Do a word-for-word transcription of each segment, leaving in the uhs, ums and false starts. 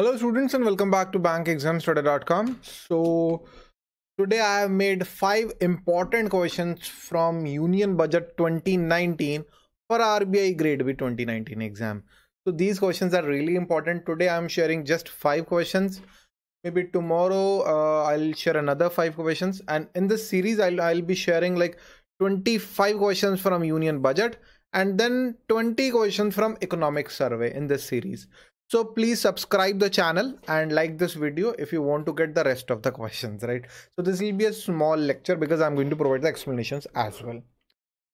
Hello students and welcome back to bank exams today dot com. So today I have made five important questions from Union Budget twenty nineteen for R B I Grade B twenty nineteen exam. So these questions are really important. Today I am sharing just five questions. Maybe tomorrow uh, I'll share another five questions, and in this series I'll, I'll be sharing like twenty-five questions from Union Budget and then twenty questions from Economic Survey in this series. So please subscribe the channel and like this video if you want to get the rest of the questions, right? So this will be a small lecture because I'm going to provide the explanations as well.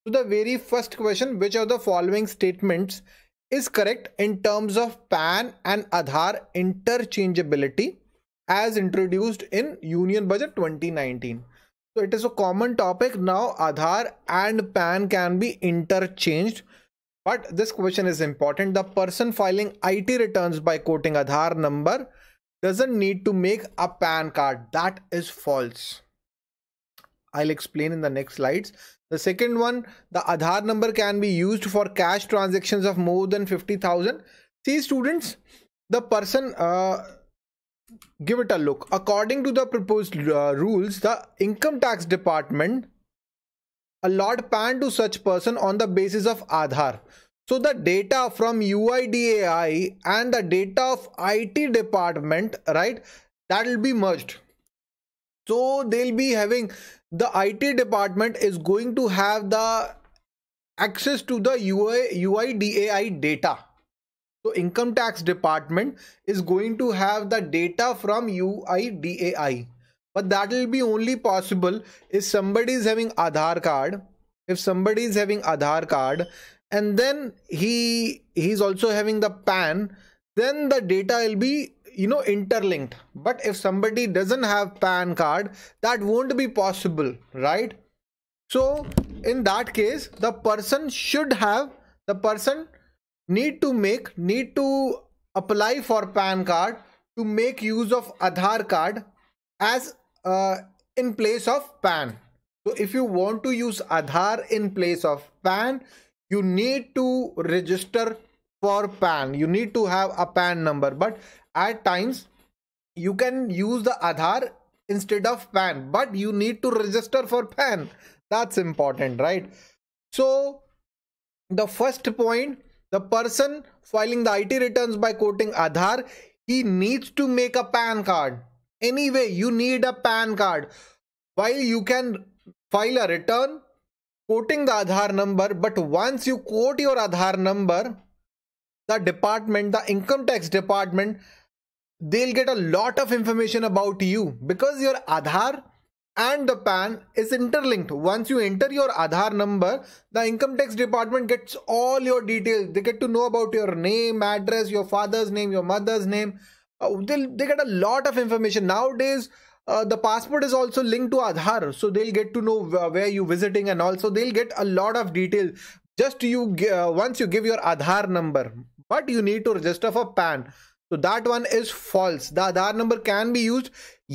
So the very first question, which of the following statements is correct in terms of PAN and Aadhaar interchangeability as introduced in Union Budget twenty nineteen? So it is a common topic now. Aadhaar and PAN can be interchanged. But this question is important. The person filing I T returns by quoting Aadhaar number doesn't need to make a PAN card. That is false. I'll explain in the next slides. The second one, the Aadhaar number can be used for cash transactions of more than fifty thousand. See students, the person, uh, give it a look. According to the proposed uh, rules, the income tax department allot PAN to such person on the basis of Aadhaar. So the data from U I D A I and the data of I T department, right, that will be merged. So they'll be having, the I T department is going to have the access to the U I D A I data. So income tax department is going to have the data from U I D A I. But that will be only possible if somebody is having Aadhaar card, if somebody is having Aadhaar card and then he he's also having the PAN, then the data will be, you know, interlinked. But if somebody doesn't have PAN card, that won't be possible, right? So in that case, the person should have, the person need to make, need to apply for PAN card to make use of Aadhaar card as Uh, in place of PAN. So if you want to use Aadhaar in place of PAN, you need to register for PAN. You need to have a PAN number, but at times you can use the Aadhaar instead of PAN, but you need to register for PAN. That's important, right? So the first point, the person filing the I T returns by quoting Aadhaar, he needs to make a PAN card. Anyway, you need a PAN card. While you can file a return quoting the Aadhaar number, but once you quote your Aadhaar number, the department, the income tax department, they'll get a lot of information about you because your Aadhaar and the PAN is interlinked. Once you enter your Aadhaar number, the income tax department gets all your details. They get to know about your name, address, your father's name, your mother's name. Uh, they they get a lot of information. Nowadays, uh, the passport is also linked to Aadhaar. So they'll get to know where, where you're visiting, and also they'll get a lot of details. Just you uh, once you give your Aadhaar number, but you need to register for PAN. So that one is false. The Aadhaar number can be used.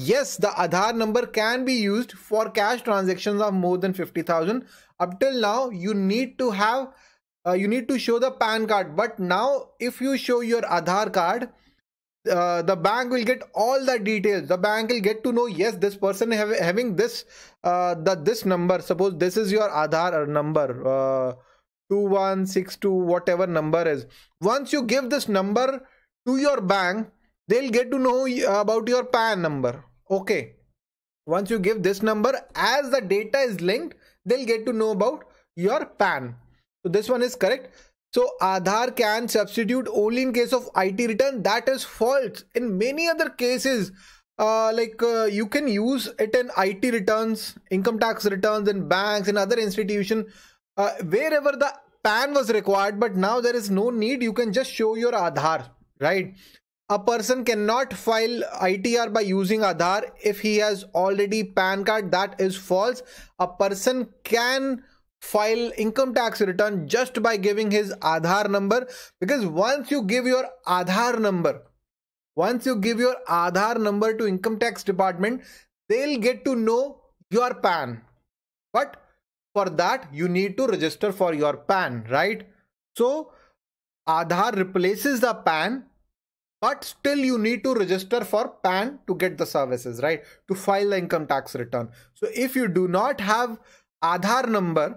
Yes, the Aadhaar number can be used for cash transactions of more than fifty thousand. Up till now, you need to have, uh, you need to show the PAN card. But now if you show your Aadhaar card, Uh, the bank will get all the details. The bank will get to know, yes, this person have, having this uh, the, this number. Suppose this is your Aadhaar number, uh, two one six two, whatever number is. Once you give this number to your bank, they'll get to know about your PAN number. Okay, once you give this number, as the data is linked, they'll get to know about your PAN. So this one is correct. So Aadhaar can substitute only in case of I T return. That is false. In many other cases, uh, like uh, you can use it in I T returns, income tax returns, in banks and other institutions, uh, wherever the PAN was required. But now there is no need. You can just show your Aadhaar, right? A person cannot file I T R by using Aadhaar if he has already PAN card. That is false. A person can file income tax return just by giving his Aadhaar number, because once you give your Aadhaar number, once you give your Aadhaar number to income tax department, they'll get to know your PAN. But for that, you need to register for your PAN, right? So Aadhaar replaces the PAN But still you need to register for P A N to get the services, right? To file the income tax return. So if you do not have Aadhaar number,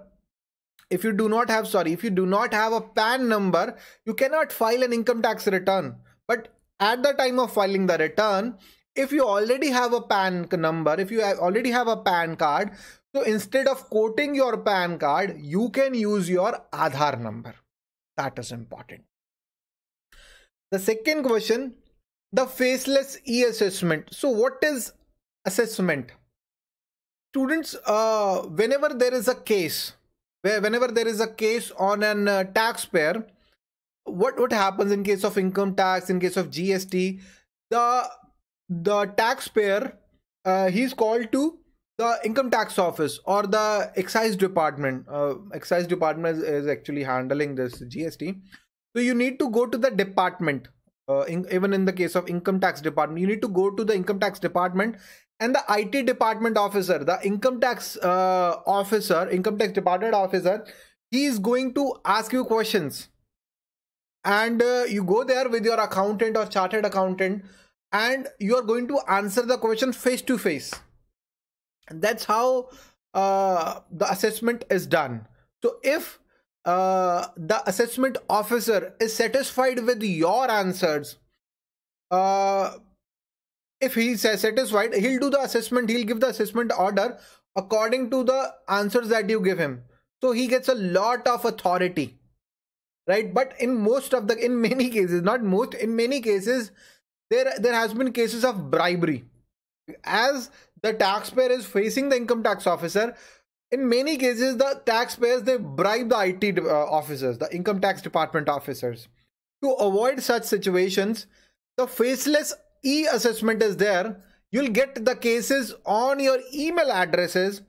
if you do not have, sorry, if you do not have a P A N number, you cannot file an income tax return. But at the time of filing the return, if you already have a P A N number, if you already have a P A N card, so instead of quoting your P A N card, you can use your Aadhaar number. That is important. The second question, the faceless e-assessment. So what is assessment? Students, uh, whenever there is a case, where whenever there is a case on an uh, taxpayer, what, what happens in case of income tax, in case of G S T, the, the taxpayer, uh, he's called to the income tax office or the excise department. Uh, excise department is, is actually handling this G S T. So you need to go to the department, uh, in, even in the case of income tax department, you need to go to the income tax department and the I T department officer, the income tax uh, officer, income tax department officer, he is going to ask you questions. And uh, you go there with your accountant or chartered accountant and you are going to answer the question face to face. And that's how uh, the assessment is done. So if Uh, the assessment officer is satisfied with your answers, uh, if he is satisfied, he'll do the assessment, he'll give the assessment order according to the answers that you give him. So he gets a lot of authority, right? But in most of the, in many cases, not most, in many cases, there, there has been cases of bribery. As the taxpayer is facing the income tax officer, in many cases, the taxpayers, they bribe the I T uh, officers, the income tax department officers. To avoid such situations, the faceless e-assessment is there. You'll get the cases on your email addresses.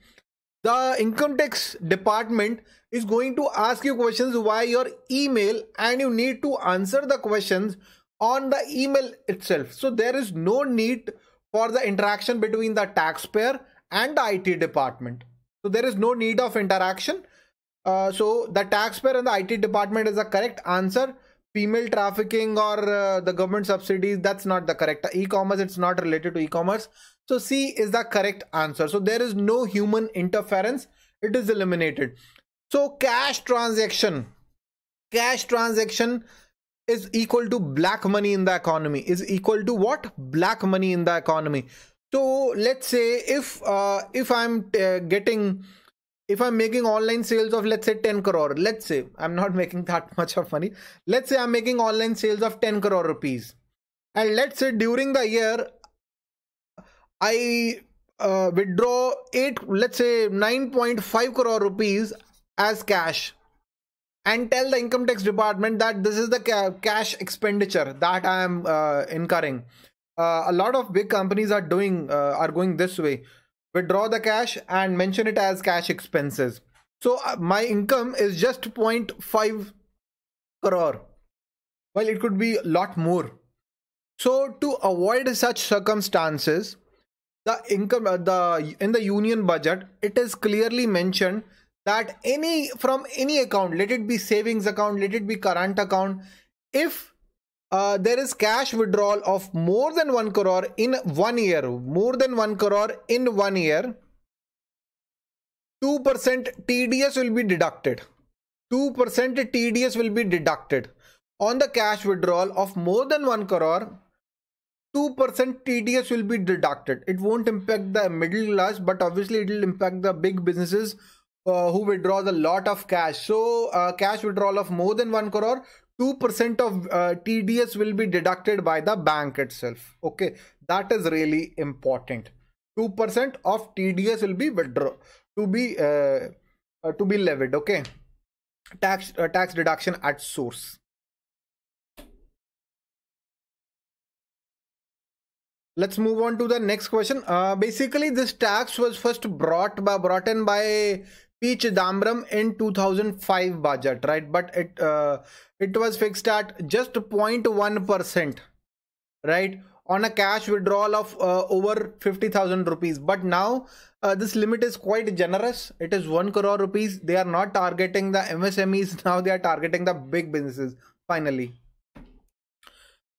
The income tax department is going to ask you questions via your email and you need to answer the questions on the email itself. So there is no need for the interaction between the taxpayer and the I T department. So there is no need of interaction. Uh, so the taxpayer and the I T department is the correct answer. Female trafficking or uh, the government subsidies, that's not the correct. E-commerce, it's not related to e-commerce. So C is the correct answer. So there is no human interference. It is eliminated. So cash transaction. Cash transaction is equal to black money in the economy. Is equal to what? Black money in the economy. So let's say if uh, if I'm uh, getting, if I'm making online sales of, let's say ten crore, let's say I'm not making that much of money. Let's say I'm making online sales of ten crore rupees. And let's say during the year, I uh, withdraw eight, let's say nine point five crore rupees as cash and tell the income tax department that this is the ca cash expenditure that I am uh, incurring. Uh, a lot of big companies are doing uh, are going this way. Withdraw the cash and mention it as cash expenses. So uh, my income is just zero point five crore. Well, it could be a lot more. So to avoid such circumstances, the income uh, the in the union budget, it is clearly mentioned that any from any account, let it be savings account, let it be current account, if Uh, there is cash withdrawal of more than one crore in one year, more than one crore in one year, two percent T D S will be deducted. two percent T D S will be deducted on the cash withdrawal of more than one crore. two percent T D S will be deducted. It won't impact the middle class, but obviously it will impact the big businesses uh, who withdraw a lot of cash. So uh, cash withdrawal of more than one crore, two percent of uh, T D S will be deducted by the bank itself. Okay, that is really important. two percent of T D S will be withdraw to be uh, uh, to be levied. Okay, tax uh, tax deduction at source. Let's move on to the next question. Uh, basically, this tax was first brought by brought in by Peach Dhamram in two thousand five budget, right? But it uh, it was fixed at just zero point one percent, right, on a cash withdrawal of uh, over fifty thousand rupees. But now uh, this limit is quite generous. It is one crore rupees. They are not targeting the M S M Es now. They are targeting the big businesses. Finally,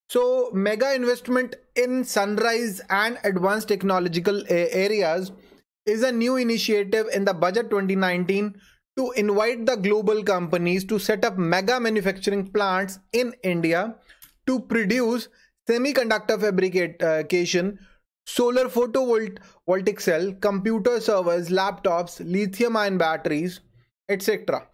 So mega investment in sunrise and advanced technological areas is a new initiative in the budget twenty nineteen to invite the global companies to set up mega manufacturing plants in India to produce semiconductor fabrication, solar photovoltaic cell, computer servers, laptops, lithium ion batteries, et cetera.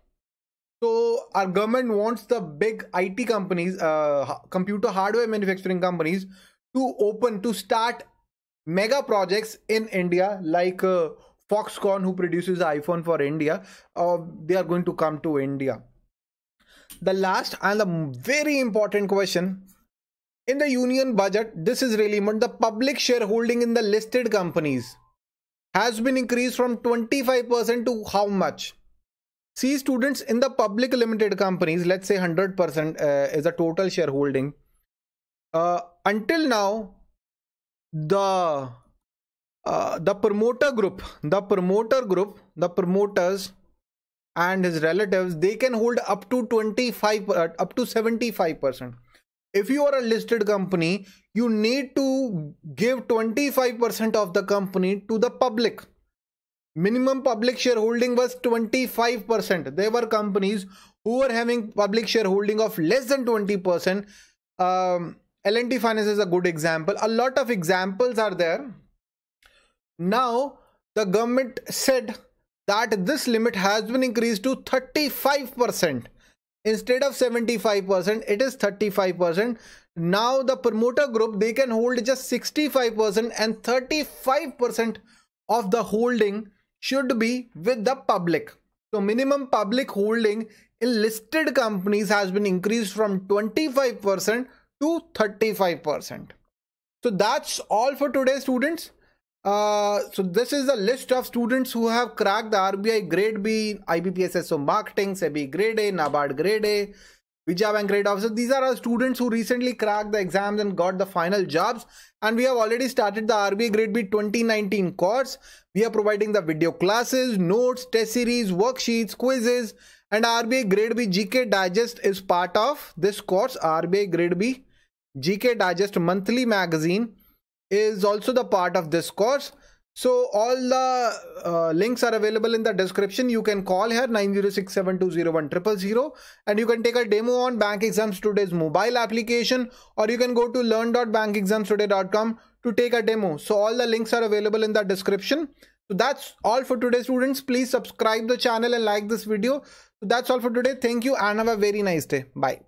So our government wants the big I T companies, uh, computer hardware manufacturing companies to open, to start mega projects in India, like uh, Foxconn, who produces iPhone for India, uh, they are going to come to India. The last and the very important question, in the union budget, this is really important, the public shareholding in the listed companies has been increased from twenty-five percent to how much? See students, in the public limited companies, let's say one hundred percent uh, is a total shareholding. Uh, until now, the uh, the promoter group, the promoter group, the promoters and his relatives, they can hold up to twenty-five, uh, up to seventy-five percent. If you are a listed company, you need to give twenty-five percent of the company to the public. Minimum public shareholding was twenty-five percent. There were companies who were having public shareholding of less than twenty percent. um, L and T Finance is a good example. A lot of examples are there. Now the government said that this limit has been increased to thirty-five percent. Instead of seventy-five percent, it is thirty-five percent. Now the promoter group, they can hold just sixty-five percent, and thirty-five percent of the holding should be with the public. So minimum public holding in listed companies has been increased from twenty-five percent to thirty-five percent. So that's all for today, students. Uh, so this is the list of students who have cracked the R B I Grade B, I B P S S O Marketing, S B I Grade A, Nabard Grade A, Vijaya Bank Grade Officer. These are our students who recently cracked the exams and got the final jobs. And we have already started the R B I Grade B twenty nineteen course. We are providing the video classes, notes, test series, worksheets, quizzes, and R B I Grade B G K Digest is part of this course. R B I Grade B G K Digest monthly magazine is also the part of this course. So all the uh, links are available in the description. You can call here nine zero six, seven two zero, one zero zero zero and you can take a demo on Bank Exams Today's mobile application, or you can go to learn dot bank exams today dot com to take a demo. So all the links are available in the description. So that's all for today, students. Please subscribe the channel and like this video. So that's all for today. Thank you and have a very nice day. Bye.